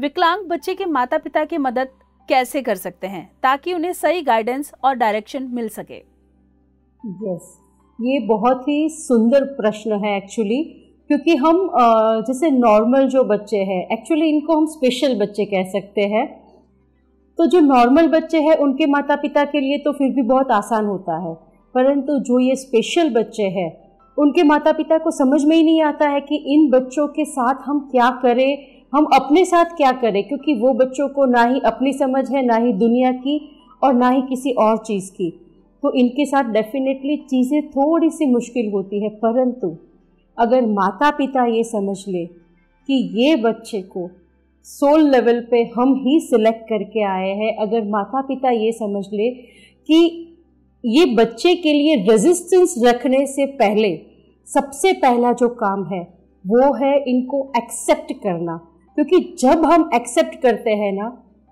विकलांग बच्चे के माता पिता की मदद कैसे कर सकते हैं ताकि उन्हें सही गाइडेंस और डायरेक्शन मिल सके? यस, ये बहुत ही सुंदर प्रश्न है एक्चुअली, क्योंकि हम जैसे नॉर्मल जो बच्चे हैं, एक्चुअली इनको हम स्पेशल बच्चे कह सकते हैं। तो जो नॉर्मल बच्चे हैं उनके माता पिता के लिए तो फिर भी बहुत आसान होता है, परंतु जो ये स्पेशल बच्चे हैं उनके माता पिता को समझ में ही नहीं आता है कि इन बच्चों के साथ हम क्या करें, हम अपने साथ क्या करें, क्योंकि वो बच्चों को ना ही अपनी समझ है, ना ही दुनिया की और ना ही किसी और चीज़ की। तो इनके साथ डेफिनेटली चीज़ें थोड़ी सी मुश्किल होती है, परंतु अगर माता पिता ये समझ ले कि ये बच्चे को सोल लेवल पे हम ही सिलेक्ट करके आए हैं, अगर माता पिता ये समझ ले कि ये बच्चे के लिए रेजिस्टेंस रखने से पहले सबसे पहला जो काम है वो है इनको एक्सेप्ट करना, क्योंकि जब हम एक्सेप्ट करते हैं ना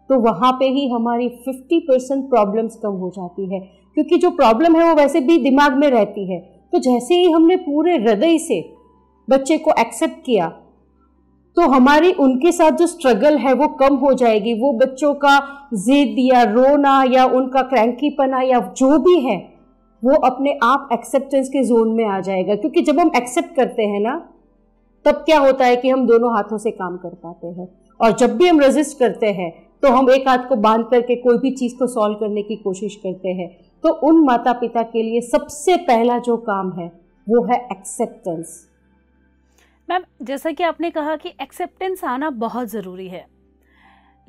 तो वहाँ पे ही हमारी 50% प्रॉब्लम्स कम हो जाती है, क्योंकि जो प्रॉब्लम है वो वैसे भी दिमाग में रहती है। तो जैसे ही हमने पूरे हृदय से बच्चे को एक्सेप्ट किया तो हमारी उनके साथ जो स्ट्रगल है वो कम हो जाएगी। वो बच्चों का जिद या रोना या उनका क्रैंकीपना या जो भी है वो अपने आप एक्सेप्टेंस के जोन में आ जाएगा, क्योंकि जब हम एक्सेप्ट करते हैं ना तब क्या होता है कि हम दोनों हाथों से काम कर पाते हैं, और जब भी हम रेजिस्ट करते हैं तो हम एक हाथ को बांध करके कोई भी चीज़ को सॉल्व करने की कोशिश करते हैं। तो उन माता पिता के लिए सबसे पहला जो काम है वो है एक्सेप्टेंस। मैम, जैसा कि आपने कहा कि एक्सेप्टेंस आना बहुत ज़रूरी है,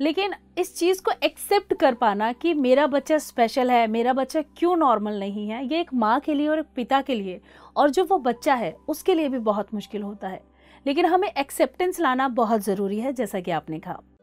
लेकिन इस चीज़ को एक्सेप्ट कर पाना कि मेरा बच्चा स्पेशल है, मेरा बच्चा क्यों नॉर्मल नहीं है, ये एक माँ के लिए और एक पिता के लिए और जो वो बच्चा है उसके लिए भी बहुत मुश्किल होता है, लेकिन हमें एक्सेप्टेंस लाना बहुत ज़रूरी है, जैसा कि आपने कहा।